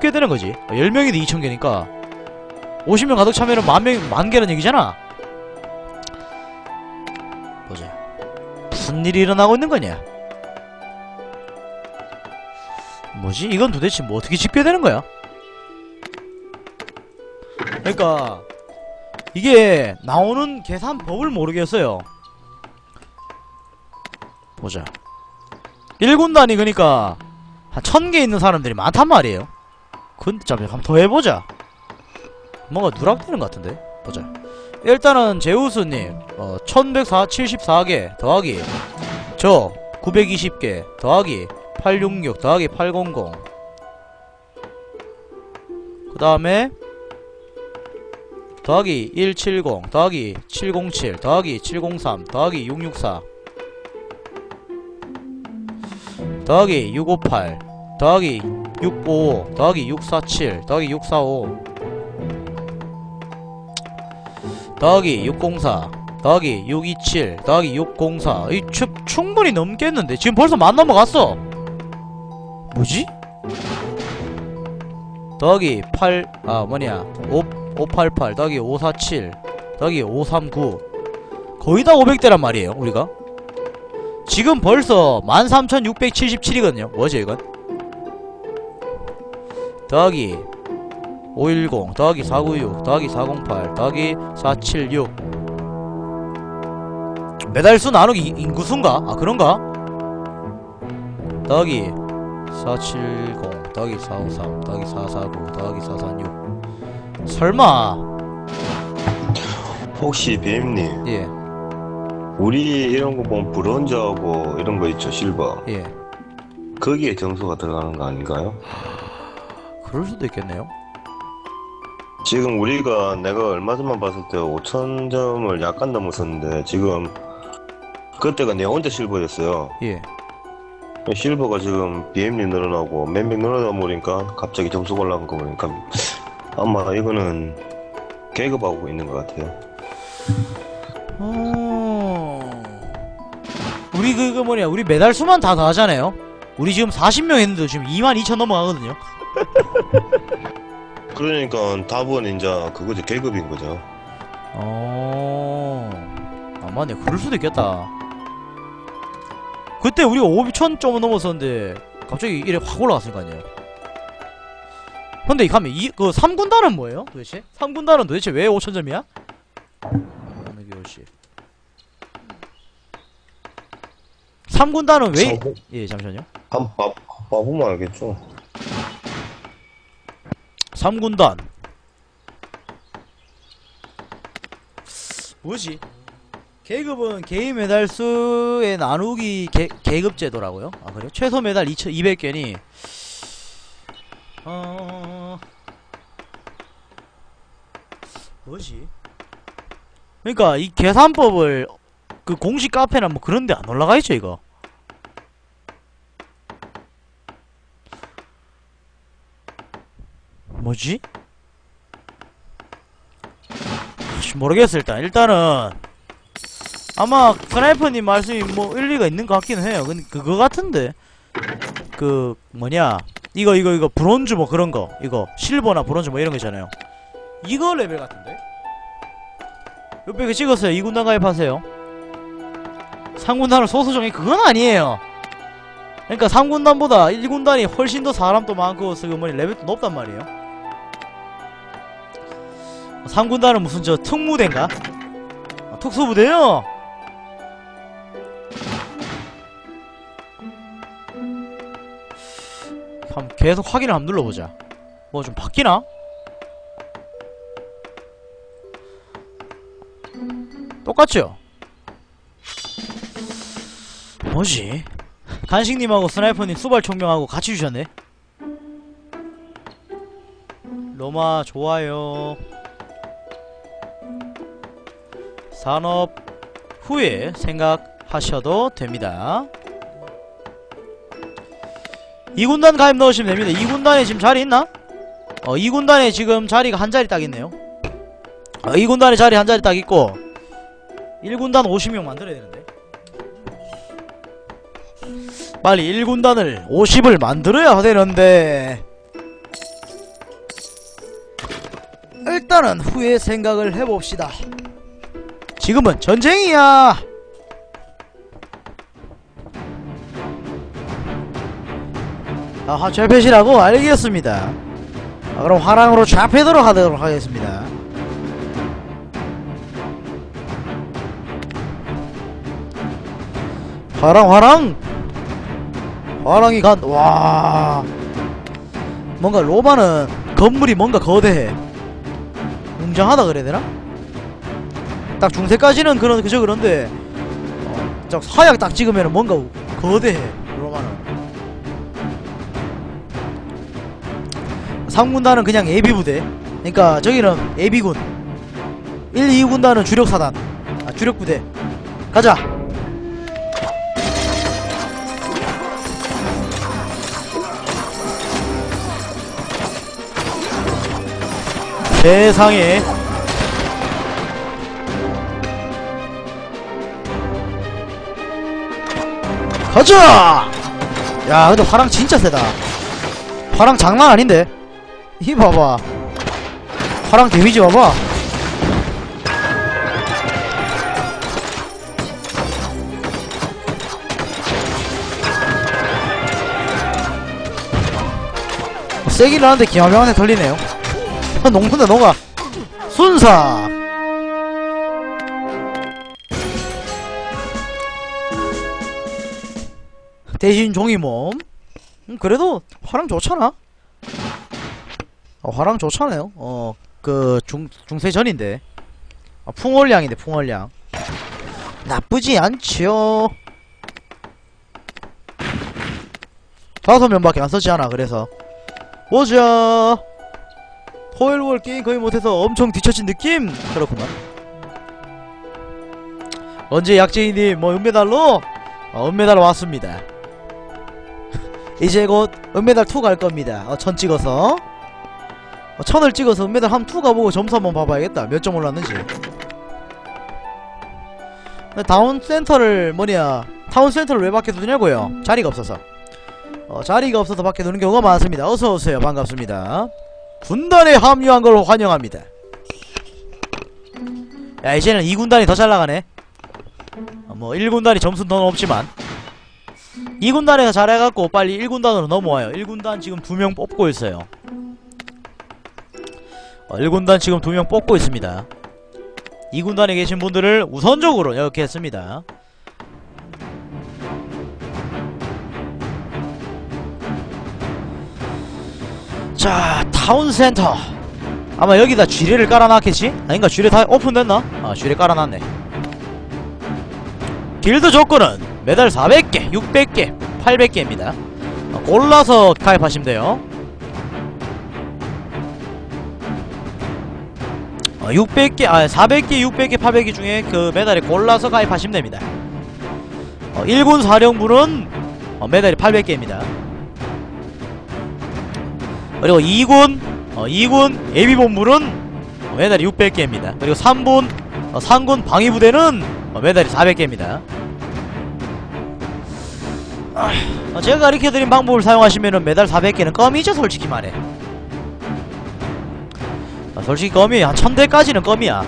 꽤 되는 거지. 10명이도 2000개니까 50명 가득 차면은 10,000개란 얘기잖아. 보자. 무슨 일이 일어나고 있는 거냐? 뭐지? 이건 도대체 뭐 어떻게 집계되는 거야? 그러니까 이게 나오는 계산법을 모르겠어요. 보자. 1군단이 그니까 한 1000개 있는 사람들이 많단 말이에요. 근데 잠깐 더 해보자. 뭔가 누락되는 것 같은데? 보자. 일단은 제우스님 1174개 더하기 저 920개 더하기 866 더하기 800. 그 다음에 더하기 170 더하기 707 더하기 703 더하기 664 더하기 658 더하기 655 더하기 647 더하기 645 더하기 604 더하기 627 더하기 604. 이 충분히 넘겠는데? 지금 벌써 10,000 넘어갔어. 뭐지? 더하기 588 더하기 547 더하기 539. 거의 다 500대란 말이에요. 우리가 지금 벌써 13,677이거든요 뭐지 이건? 더하기 510 더하기 496 더하기 408 더하기 476. 메달수 나누기 인구수인가? 아 그런가? 더하기 470 더하기 453 더하기 449 더하기 446. 설마 혹시 뱀님, 예, 우리 이런거 보면 브론즈하고 이런거 있죠, 실버. 예, 거기에 점수가 들어가는거 아닌가요? 그럴수도 있겠네요. 지금 우리가 내가 얼마 전만 봤을 때 5000점을 약간 넘었었는데 지금 그때가 내가 혼자 실버였어요. 예. 실버가 지금 BM님 늘어나고 맨맥 늘어나다 보니까 갑자기 점수가 올라간 거 보니까 아마 이거는 계급하고 있는 것 같아요. 우리 그거 뭐냐, 우리 메달 수만 다 더하잖아요. 우리 지금 40명 했는데 지금 22,000 넘어가거든요. 그러니까 답은 이제 그거지, 계급인 거죠. 아 맞네, 그럴 수도 있겠다. 그때 우리가 5000점 넘었었는데 갑자기 이래 확 올라갔으니까요. 근데 이 가면 그 3군단은 뭐예요 도대체? 3군단은 도대체 왜 5000점이야? 3군단은 왜? 예, 잠시만요. 한번 봐보면 알겠죠. 3군단 뭐지? 계급은 개인 메달수의 나누기 계급제도라고요? 아 그래요? 최소 메달 200개니 뭐지? 그러니까 이 계산법을 그 공식 카페나 뭐 그런데 안 올라가 있죠 이거? 뭐지? 모르겠어. 일단은 아마 스나이퍼님 말씀이 뭐 일리가 있는 것 같긴 해요. 근데 그거 같은데 그 뭐냐 이거 브론즈 뭐 그런 거, 이거 실버나 브론즈 뭐 이런 거 있잖아요. 이거 레벨 같은데? 옆에 그 찍었어요. 2군단 가입하세요. 3군단을 소수정해. 그건 아니에요. 그러니까 3군단보다 1군단이 훨씬 더 사람도 많고 뭐니 레벨도 높단 말이에요. 3군단은 무슨 저 특무대인가? 아, 특수부대요? 한번 계속 확인을 한번 눌러보자. 뭐 좀 바뀌나? 똑같죠? 뭐지? 간식님하고 스나이퍼님 수발총명하고 같이 주셨네? 로마 좋아요. 산업 후에 생각하셔도 됩니다. 2군단 가입 넣으시면 됩니다. 2군단에 지금 자리 있나? 2군단에 지금 자리가 한 자리 딱 있네요. 2군단에 자리 한 자리 딱 있고 1군단 50명 만들어야 되는데 빨리 1군단을 50을 만들어야 되는데 일단은 후에 생각을 해봅시다. 지금은 전쟁이야. 아하, 철폐시라고? 알겠습니다. 아, 그럼 화랑으로 좌패도록 하도록 하겠습니다. 화랑 화랑! 화랑이 간.. 와, 뭔가 로마는 건물이 뭔가 거대해. 웅장하다 그래야 되나? 딱 중세까지는 그런, 그저 그런데 딱 사약 딱 찍으면 뭔가 거대해. 로마는 3군단은 그냥 예비부대, 그니까 저기는 예비군, 1, 2군단은 주력사단, 아 주력부대. 가자! 세상에, 가자! 야, 근데 화랑 진짜 세다. 화랑 장난 아닌데? 이 봐봐, 화랑 데미지 봐봐. 세긴 하는데 기하명한테 털리네요. 녹는다 녹아. 순사 대신 종이몸. 그래도 화랑 좋잖아. 화랑 좋잖아요. 그 중세전인데, 아, 풍월량인데 풍월량 나쁘지 않지요. 5명밖에 안 썼지 않아. 그래서 보자. 토요일월 게임 거의 못해서 엄청 뒤처진 느낌? 그렇구만. 언제 약재이님 뭐 은메달로? 은메달 왔습니다. 이제 곧 은메달 2 갈겁니다. 1000 찍어서 1000을 찍어서 은메달 한 2 가보고 점수 한번 봐봐야겠다. 몇 점 올랐는지. 다운센터를 뭐냐, 타운센터를 왜 밖에 두냐고요? 자리가 없어서. 자리가 없어서 밖에 두는 경우가 많습니다. 어서오세요. 반갑습니다. 군단에 합류한 걸 환영합니다. 야, 이제는 2군단이 더 잘 나가네. 뭐 1군단이 점수는 더 높지만 2군단에서 잘해갖고 빨리 1군단으로 넘어와요. 1군단 지금 2명 뽑고 있어요. 1군단 지금 2명 뽑고 있습니다. 2군단에 계신 분들을 우선적으로 이렇게 했습니다. 자, 타운센터. 아마 여기다 쥐레를 깔아놨겠지? 아닌가? 쥐레 다 오픈됐나? 아, 쥐레 깔아놨네. 길드 조건은 메달 400개, 600개, 800개입니다. 골라서 가입하시면 돼요. 600개, 아, 400개, 600개, 800개 중에 그 메달에 골라서 가입하시면 됩니다. 1군 사령부는 메달이 800개입니다. 그리고 2군 예비본부는 메달이 600개입니다. 그리고 3군 상군 방위부대는 메달이 400개입니다. 제가 가르쳐드린 방법을 사용하시면은 메달 400개는 껌이죠. 솔직히 말해. 솔직히 껌이 한 1000대까지는 껌이야.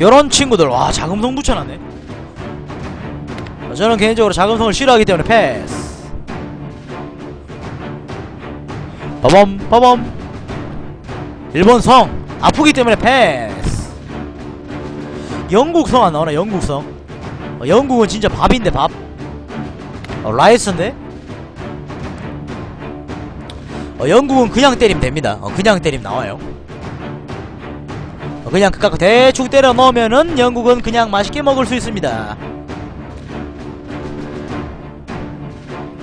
요런 친구들. 와, 자금성 붙여놨네. 저는 개인적으로 자금성을 싫어하기 때문에 패스. 빠밤 빠밤. 일본 성 아프기 때문에 패스. 영국 성 안 나오나? 영국 성. 영국은 진짜 밥인데 밥. 라이스인데. 영국은 그냥 때리면 됩니다. 그냥 때리면 나와요. 그냥 그깟 대충 때려 넣으면은 영국은 그냥 맛있게 먹을 수 있습니다.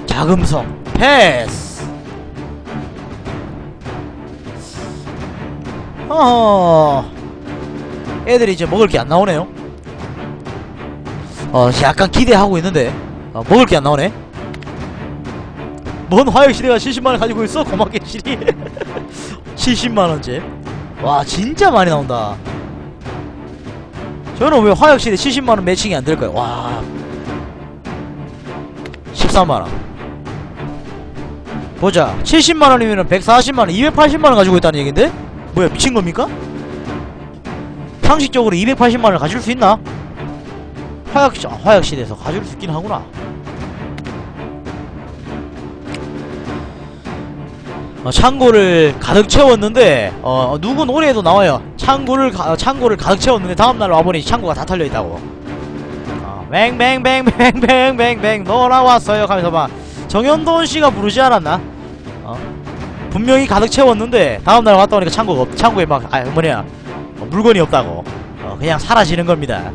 자금성 패스. 어허, 애들이 이제 먹을 게 안 나오네요. 약간 기대하고 있는데 먹을 게 안 나오네. 뭔 화역시대가 70만원 가지고 있어? 고맙게 시리. 70만원째. 와, 진짜 많이 나온다. 저는 왜 화역시대 70만원 매칭이 안 될까요? 와, 13만원. 보자. 70만원이면 140만원 280만원 가지고 있다는 얘긴데? 뭐야 미친겁니까? 상식적으로 280만원을 가질 수 있나? 화약시대에서 가질 수 있긴 하구나. 창고를 가득 채웠는데 누군 올해에도 나와요. 창고를 가득 채웠는데 다음날 와보니 창고가 다 털려있다고. 뱅뱅뱅뱅뱅뱅뱅 놀아왔어요 하면서 막 정현돈씨가 부르지 않았나? 분명히 가득 채웠는데 다음날 왔다보니까 창고에 막 물건이 없다고. 그냥 사라지는겁니다.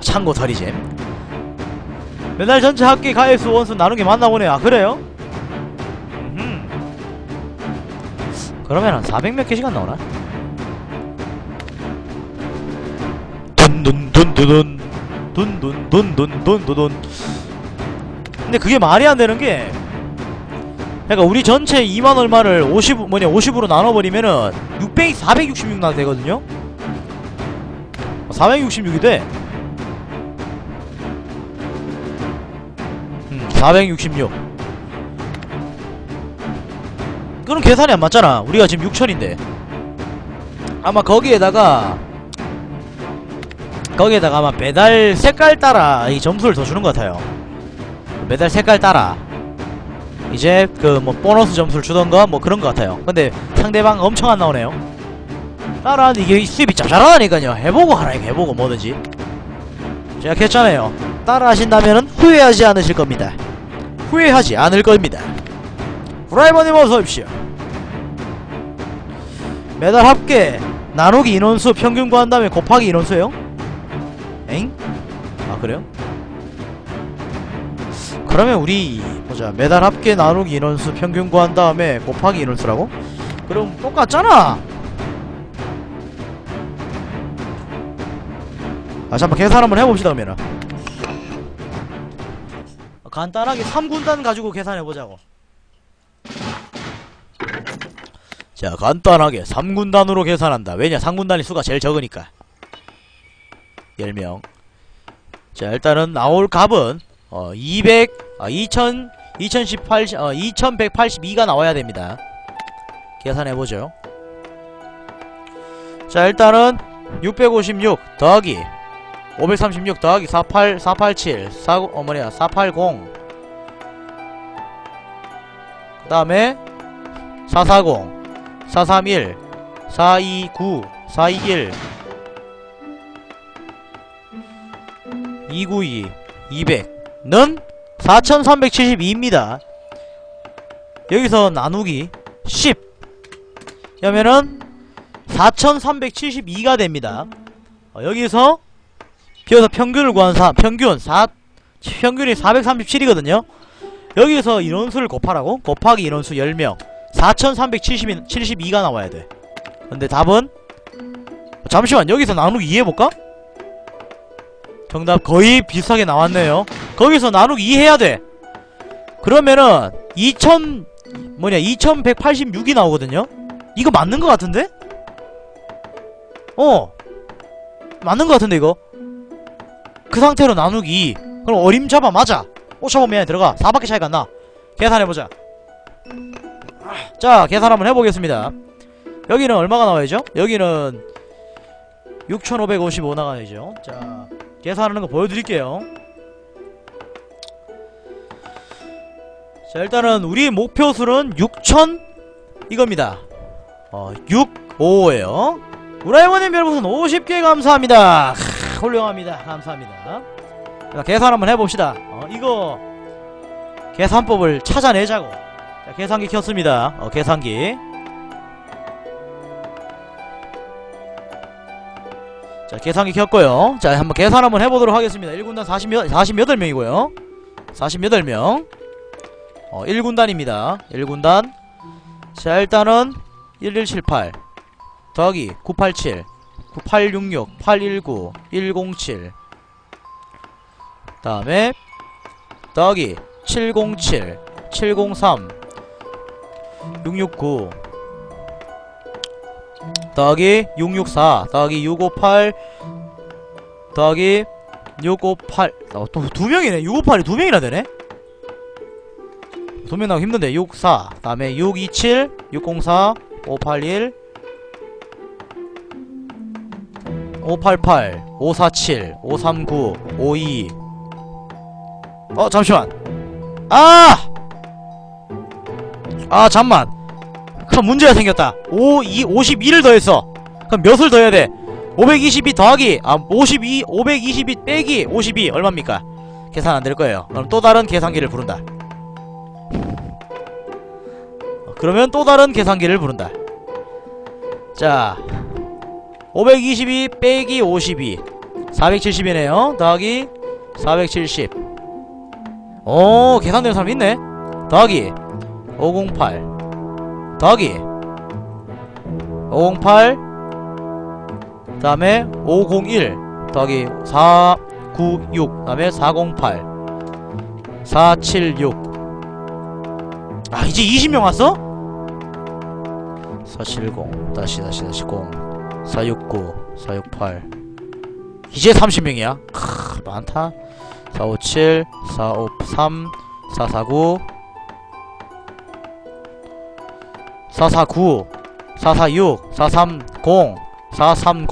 창고 털이잼. 매달 전체 학기 가입수 원수 나누게 맞나보네. 아 그래요? 그러면은 400몇 개시간 나오나? 돈. 근데 그게 말이 안 되는 게, 그러니까 우리 전체 2만 얼마를 50으로 나눠버리면은 466 나 되거든요. 466이 돼. 466. 그럼 계산이 안 맞잖아. 우리가 지금 6,000인데 아마 거기에다가 아마 매달 색깔 따라 이 점수를 더 주는 것 같아요. 매달 색깔 따라 이제 그 뭐 보너스 점수를 주던가 뭐 그런 것 같아요. 근데 상대방 엄청 안 나오네요. 따라 이게 수입이 짭짤하니까요. 해보고 하라 이거 해보고 뭐든지. 제가 했잖아요. 따라 하신다면은 후회하지 않으실 겁니다. 후회하지 않을 겁니다. 브라이버님 어서오십시오. 매달 합계 나누기 인원수 평균 구한 다음에 곱하기 인원수에요? 엥? 아 그래요? 그러면 우리 보자. 매달 합계 나누기 인원수 평균 구한 다음에 곱하기 인원수라고? 그럼 똑같잖아. 아 잠깐 계산 한번 해봅시다. 그러면은 간단하게 3군단 가지고 계산해보자고. 자 간단하게 3군단으로 계산한다. 왜냐 3군단이 수가 제일 적으니까. 10명. 자 일단은 나올 값은 2182가 나와야 됩니다. 계산해보죠. 자 일단은 656 더하기 536 더하기 487 480 그 다음에 440 431 429 421 292 200는 4372입니다. 여기서 나누기 10 그러면은 4372가 됩니다. 여기서 평균을 구한 평균이 437이거든요 여기서 인원수를 곱하라고? 곱하기 인원수 10명 4372가 나와야 돼. 근데 답은 잠시만 여기서 나누기 2 해볼까? 정답 거의 비슷하게 나왔네요. 거기서 나누기 2 해야 돼. 그러면은 2186이 나오거든요? 이거 맞는 것 같은데? 맞는 것 같은데 이거? 그 상태로 나누기 2. 그럼 어림잡아 맞아. 5,500 안에 들어가. 4밖에 차이가 안 나. 계산해보자. 자 계산 한번 해보겠습니다. 여기는 얼마가 나와야죠? 여기는 6555 나가야죠. 자 계산하는 거 보여드릴게요. 자 일단은 우리 목표수는 6000 이겁니다. 655에요 우라이버님 별풍선 50개 감사합니다. 훌륭합니다. 감사합니다. 자 계산 한번 해봅시다. 이거 계산법을 찾아내자고. 자, 계산기 켰습니다. 계산기. 자, 계산기 켰고요. 자, 한번 계산 한번 해보도록 하겠습니다. 1군단 48명이고요. 48명. 1군단입니다. 1군단. 자, 일단은 1178 더하기 987 9866 819 107 다음에 더하기 707 703 669 더하기 664 더하기 658 더하기 658 또 2명이네 658이 2명이나 되네. 소명나고 힘든데 64 그 다음에 627 604 581 588 547 539 52 어 잠시만 아 잠만 그럼 문제가 생겼다 52를 더했어 그럼 몇을 더해야 돼 522 더하기 아 52 522 빼기 52 얼마입니까 계산 안 될 거예요 그럼 또 다른 계산기를 부른다 그러면 또 다른 계산기를 부른다 자 522 빼기 52 470이네요 더하기 470 오 계산되는 사람 있네 더하기 508 더하기 508 그 다음에 501 더하기 496 그 다음에 408 476 아 이제 20명 왔어? 470 다시 0 469 468 이제 30명이야 크 많다 457 453 449 449 446 430 430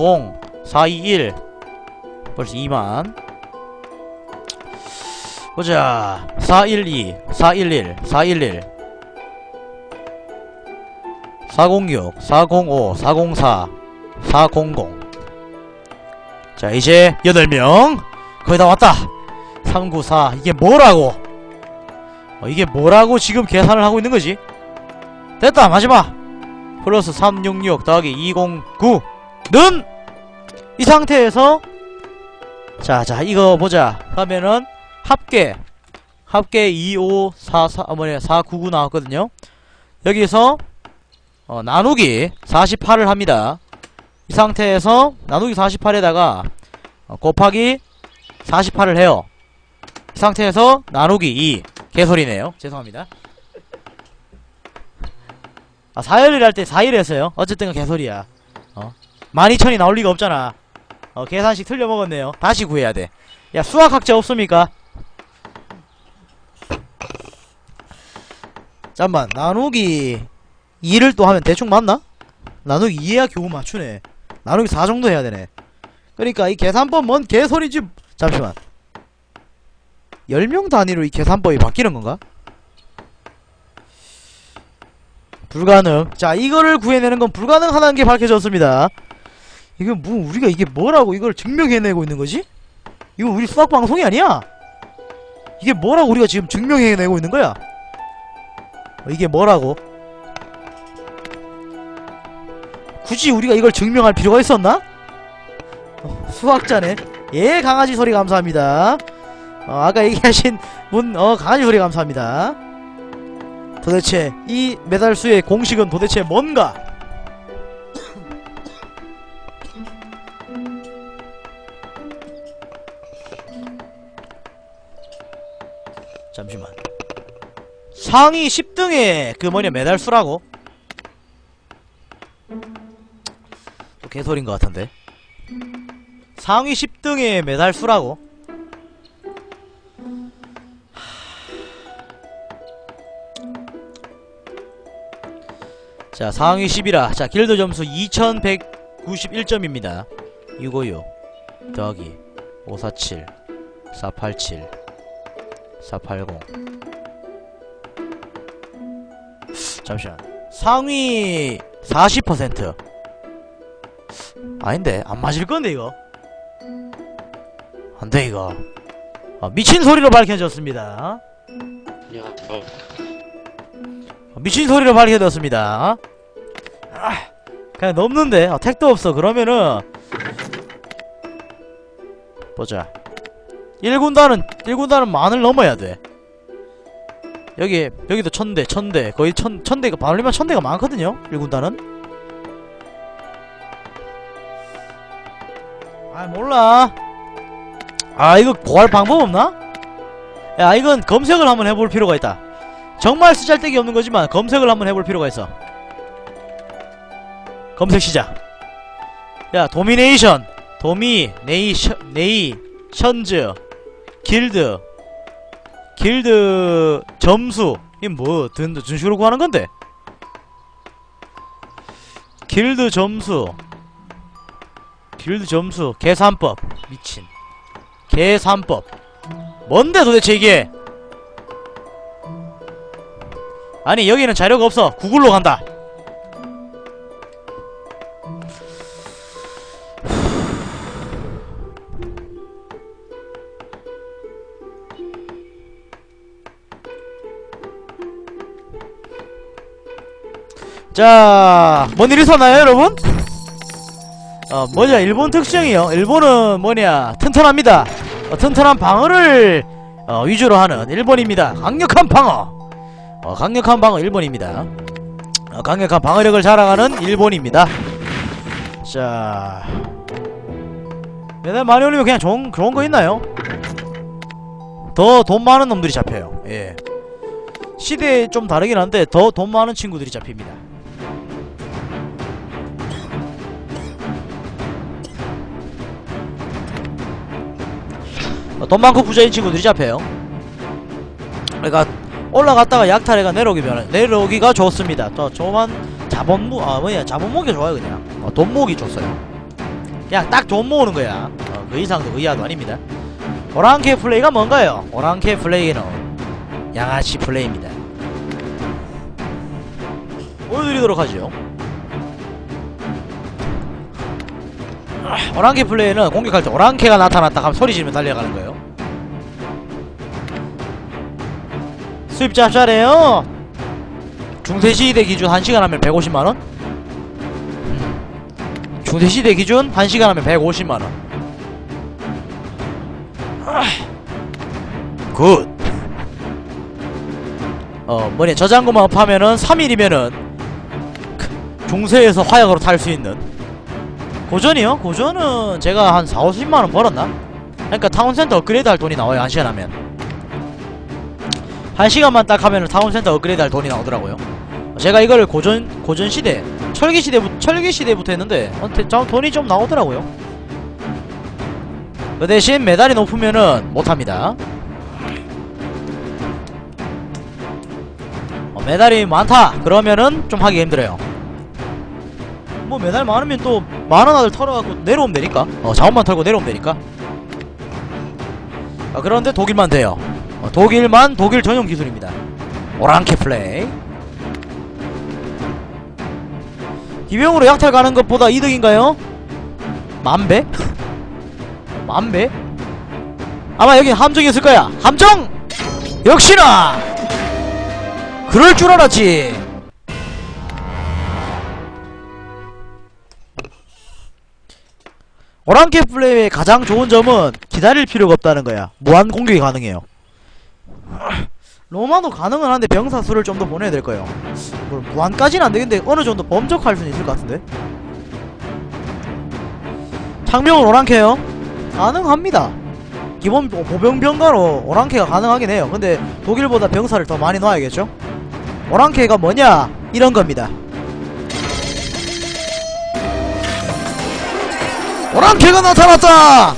421 벌써 2만 보자 412 411 411 406, 405, 404, 400 자 이제 8명 거의 다 왔다 394 이게 뭐라고 이게 뭐라고 지금 계산을 하고 있는거지 됐다 마지막 플러스 366 더하기 209는 이 상태에서 자자 이거 보자 하면은 합계 2544 뭐냐 499 나왔거든요 여기서 나누기 48을 합니다 이 상태에서 나누기 48에다가 곱하기 48을 해요 이 상태에서 나누기 2 개소리네요 죄송합니다 아 4일을 할 때 4일 했어요 어쨌든 개소리야 12,000이 나올 리가 없잖아 계산식 틀려먹었네요 다시 구해야 돼 야 수학학자 없습니까? 잠만 나누기 2를 또 하면 대충 맞나? 나누기 2해야 겨우 맞추네 나누기 4 정도 해야 되네 그러니까 이 계산법 뭔 개소리지 잠시만 10명 단위로 이 계산법이 바뀌는건가? 불가능 자 이거를 구해내는건 불가능하다는게 밝혀졌습니다 이게 뭐 우리가 이게 뭐라고 이걸 증명해내고 있는거지? 이거 우리 수학방송이 아니야? 이게 뭐라고 우리가 지금 증명해내고 있는거야? 이게 뭐라고? 굳이 우리가 이걸 증명할 필요가 있었나? 수학자네 예 강아지 소리 감사합니다 아까 얘기하신 분 강아지 소리 감사합니다 도대체 이 매달수의 공식은 도대체 뭔가? 잠시만 상위 10등의 그 뭐냐 매달수라고? 개소리인 것 같은데 상위 10등의 메달 수라고 자 상위 10이라 자 길드 점수 2191점입니다 656 더하기 547 487 480 잠시만 상위 40% 아닌데 안 맞을건데 이거 안돼 이거 미친소리로 밝혀졌습니다 미친소리로 밝혀졌습니다 그냥 넘는데 택도 없어 그러면은 보자 1군단은 만을 넘어야 돼 여기도 1000대 거의 1000대가 반올리면 1000대가 많거든요 1군단은 아 몰라 아 이거 구할 방법 없나? 야 이건 검색을 한번 해볼 필요가 있다 정말 쓰잘데기 없는거지만 검색을 한번 해볼 필요가 있어 검색 시작 야 도미네이션즈 길드 점수 이 뭐 든든 식으로 구하는 건데? 길드 점수, 길드 점수 계산법. 미친 계산법 뭔데 도대체 이게? 아니 여기는 자료가 없어. 구글로 간다. 자, 뭔 일 있었나요, 여러분? 뭐냐, 일본 특징이요. 일본은 뭐냐, 튼튼합니다. 튼튼한 방어를 위주로 하는 일본입니다. 강력한 방어. 강력한 방어 일본입니다. 강력한 방어력을 자랑하는 일본입니다. 자, 매달 많이 올리면 그냥 좋은 거 있나요? 더 돈 많은 놈들이 잡혀요. 예, 시대에 좀 다르긴 한데 더 돈 많은 친구들이 잡힙니다. 돈 많고 부자인 친구들이 잡혀요. 그러니까 올라갔다가 약탈해가 내려오기가 좋습니다. 또 저만 자본모 자본 모으기 좋아요. 그냥 돈 모으기 좋어요. 그냥 딱 돈 모으는 거야. 그 이상도 의아도 아닙니다. 오랑캐 플레이가 뭔가요? 오랑캐 플레이는 양아치 플레이입니다. 보여드리도록 하죠. 오랑캐 플레이는 공격할 때 오랑캐가 나타났다 하면 소리 지르면 달려가는 거예요. 수입자 합자래요. 중세시대 기준 1시간 하면 150만원? 중세시대 기준 1시간 하면 150만원. 굿. 뭐냐, 저장고만 업하면은 3일이면은 중세에서 화약으로 탈 수 있는. 고전이요? 고전은 제가 한 40-50만원 벌었나? 그러니까 타운센터 업그레이드 할 돈이 나와요. 1시간 하면 1시간만 딱 하면은 타운센터 업그레이드 할 돈이 나오더라고요. 제가 이거를 고전시대 철기시대부터 했는데 돈이 좀 나오더라고요. 그 대신 메달이 높으면은 못합니다. 메달이 많다 그러면은 좀 하기 힘들어요. 뭐 메달 많으면 또 많은 아들 털어갖고 내려오면 되니까. 자원만 털고 내려오면 되니까. 그런데 독일만 돼요. 독일만 독일 전용 기술입니다. 오랑캐 플레이. 기병으로 약탈 가는 것보다 이득인가요? 만배? 만배? 아마 여긴 함정이 있을 거야. 함정! 역시나! 그럴 줄 알았지. 오랑캐 플레이의 가장 좋은 점은 기다릴 필요가 없다는 거야. 무한 공격이 가능해요. 로마도 가능은 한데 병사 수를 좀 더 보내야 될 거예요. 무한까지는 안 되겠는데 어느 정도 범접할 수는 있을 것 같은데. 창병은 오랑캐요? 가능합니다. 기본 보병병가로 오랑캐가 가능하긴 해요. 근데 독일보다 병사를 더 많이 놔야겠죠? 오랑캐가 뭐냐? 이런 겁니다. 오랑캐가 나타났다!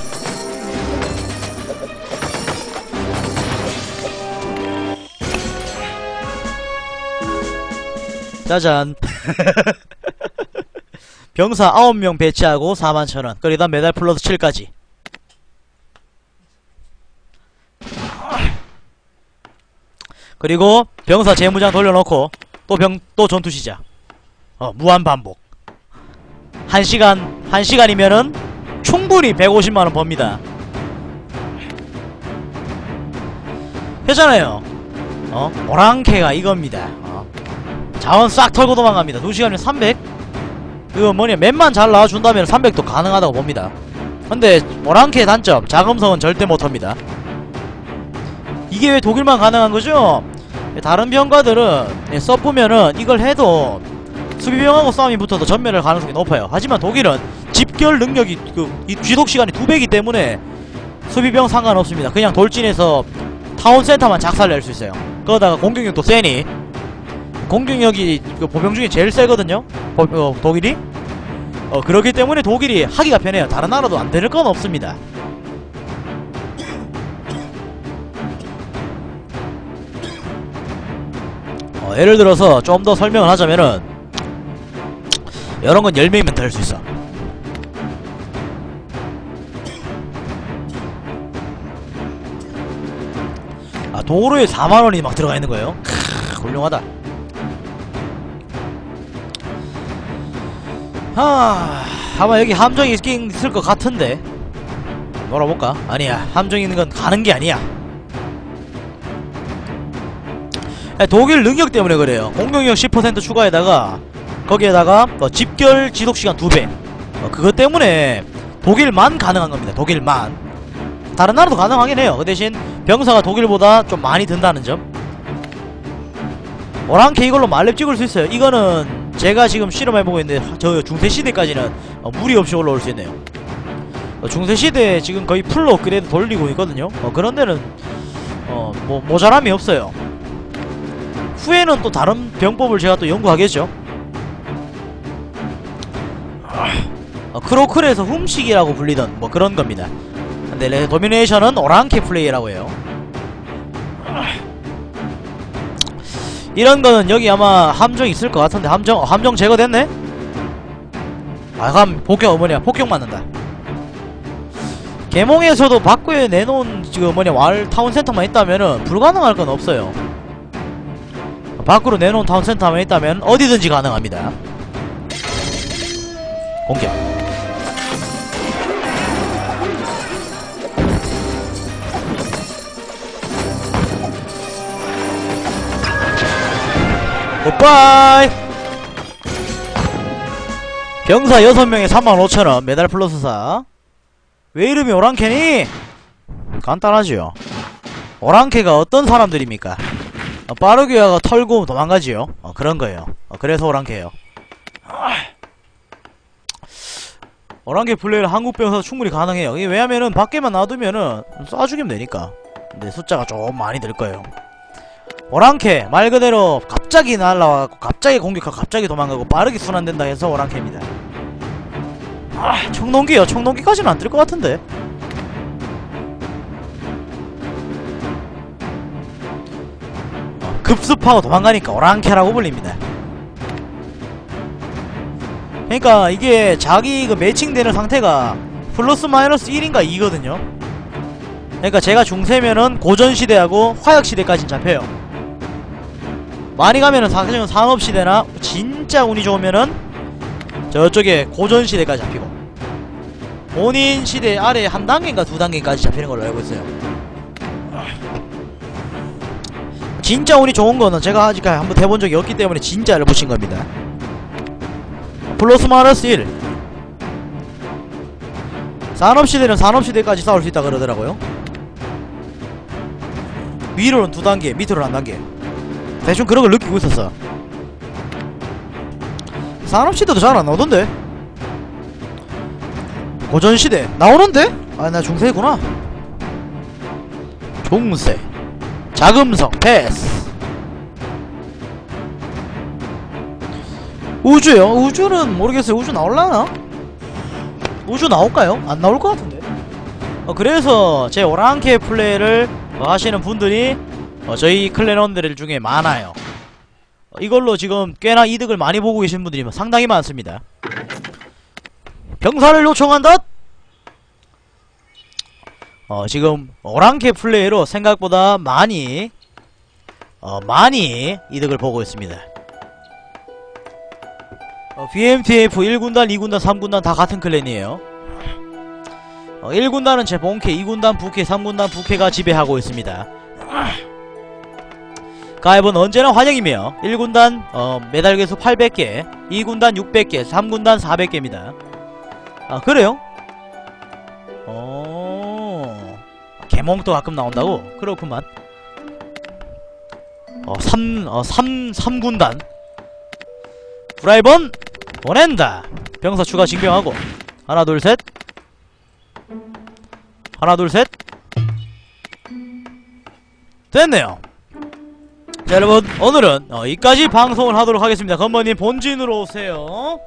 짜잔. 병사 9명 배치하고 41,000원. 거기다 메달 플러스 7까지. 그리고 병사 재무장 돌려놓고 또 전투 시작. 무한 반복. 1시간이면은 충분히 150만원 법니다. 했잖아요. 오랑캐가 이겁니다. 자원 싹 털고 도망갑니다. 2시간이면 300? 이거 뭐냐, 맵만 잘 나와준다면 300도 가능하다고 봅니다. 근데 오랑캐의 단점, 자금성은 절대 못합니다. 이게 왜 독일만 가능한거죠? 다른 병가들은 써보면은 이걸 해도 수비병하고 싸움이 붙어도 전멸할 가능성이 높아요. 하지만 독일은 집결 능력이 이 지속시간이 2배이기 때문에 수비병 상관없습니다. 그냥 돌진해서 타운센터만 작살낼 수 있어요. 그러다가 공격력도 세니, 공격력이 보병 중에 제일 세거든요. 독일이. 그렇기 때문에 독일이 하기가 편해요. 다른 나라도 안 되는 건 없습니다. 예를 들어서 좀 더 설명을 하자면은 이런 건 열매이면 될 수 있어. 아, 도로에 4만원이 막 들어가 있는 거예요. 크, 훌륭하다. 하, 아마 여기 함정이 있긴 있을 것 같은데 놀아볼까? 아니야, 함정이 있는 건 가는 게 아니야. 독일 능력 때문에 그래요. 공격력 10% 추가에다가 거기에다가 집결 지속시간 2배, 그것 때문에 독일만 가능한 겁니다. 독일만. 다른 나라도 가능하긴 해요. 그 대신 병사가 독일보다 좀 많이 든다는 점. 오랑캐 이걸로 만렙 찍을 수 있어요. 이거는 제가 지금 실험해보고 있는데 저 중세시대까지는 무리 없이 올라올 수 있네요. 중세시대에 지금 거의 풀로 업그레이드 돌리고 있거든요. 그런 데는 뭐 모자람이 없어요. 후에는 또 다른 병법을 제가 또 연구하겠죠. 크로클에서 훔치기라고 불리던 뭐 그런 겁니다. 근데 도미네이션은 오랑캐 플레이라고 해요. 이런 거는 여기 아마 함정 있을 것 같은데 함정 제거됐네? 아, 그럼 폭격 뭐냐, 폭격 맞는다. 개몽에서도 밖에 내놓은 지금 뭐냐 왈 타운센터만 있다면은 불가능할 건 없어요. 밖으로 내놓은 타운센터만 있다면 어디든지 가능합니다. 공격. 굿바이. 병사 6명에 35,000원, 메달 플러스 4. 왜 이름이 오랑캐니? 간단하지요. 오랑캐가 어떤 사람들입니까? 빠르게 와서 털고 도망가지요. 그런 거예요. 그래서 오랑캐예요. 오랑캐 플레이를 한국 병사도 충분히 가능해요. 왜냐면은 밖에만 놔두면은 쏴죽이면 되니까. 근데 숫자가 좀 많이 들 거예요. 오랑캐 말 그대로 갑자기 날라와갖고 갑자기 공격하고 갑자기 도망가고 빠르게 순환된다 해서 오랑캐입니다. 아, 청동기요. 청동기까지는 안 들 것 같은데. 급습하고 도망가니까 오랑캐라고 불립니다. 그러니까 이게 자기 그 매칭되는 상태가 플러스 마이너스 1인가 2거든요. 그러니까 제가 중세면은 고전시대하고 화약시대까지는 잡혀요. 많이 가면은 사실은 산업시대나 진짜 운이 좋으면은 저쪽에 고전시대까지 잡히고 본인시대 아래 한 단계인가 두 단계까지 잡히는 걸로 알고 있어요. 진짜 운이 좋은 거는 제가 아직까지 한번 해본 적이 없기 때문에 진짜를 붙인 겁니다. 플러스 마이너스 1. 산업시대는 산업시대까지 싸울 수 있다 그러더라고요. 위로는 2단계, 밑으로는 1단계. 대충 그런 걸 느끼고 있었어. 산업시대도 잘 안 나오던데? 고전시대 나오는데? 아, 나 중세구나. 중세 자금성 패스. 우주요? 우주는 모르겠어요. 우주 나올라나? 우주 나올까요? 안 나올 것 같은데. 그래서 제 오랑캐 플레이를 하시는 분들이 저희 클랜원들 중에 많아요. 이걸로 지금 꽤나 이득을 많이 보고 계신 분들이 상당히 많습니다. 병사를 요청한다? 지금 오랑캐 플레이로 생각보다 많이 이득을 보고 있습니다. BMTF 1군단, 2군단, 3군단 다 같은 클랜이에요. 1군단은 제 본캐, 2군단 부캐, 3군단 부캐가 지배하고 있습니다. 가입은 언제나 환영이며 1군단 메달 개수 800개, 2군단 600개, 3군단 400개입니다. 아, 그래요? 개몽도 가끔 나온다고? 그렇구만. 3군단. 브라이번! 보낸다! 병사 추가 징병하고. 하나, 둘, 셋. 하나, 둘, 셋. 됐네요. 자, 여러분. 오늘은 여기까지 방송을 하도록 하겠습니다. 건반님 본진으로 오세요.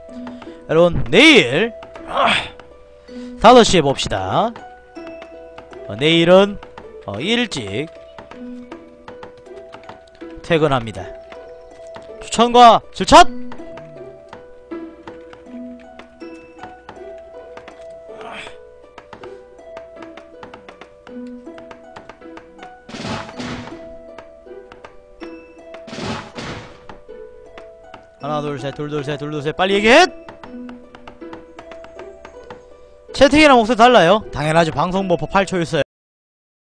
여러분, 내일 5시에 봅시다. 내일은 일찍 퇴근합니다. 추천과 질첫! 하나 둘셋 둘둘셋 둘둘셋 빨리 얘기해! 채팅이랑 목소리 달라요? 당연하지. 방송 버퍼 8초 있어요.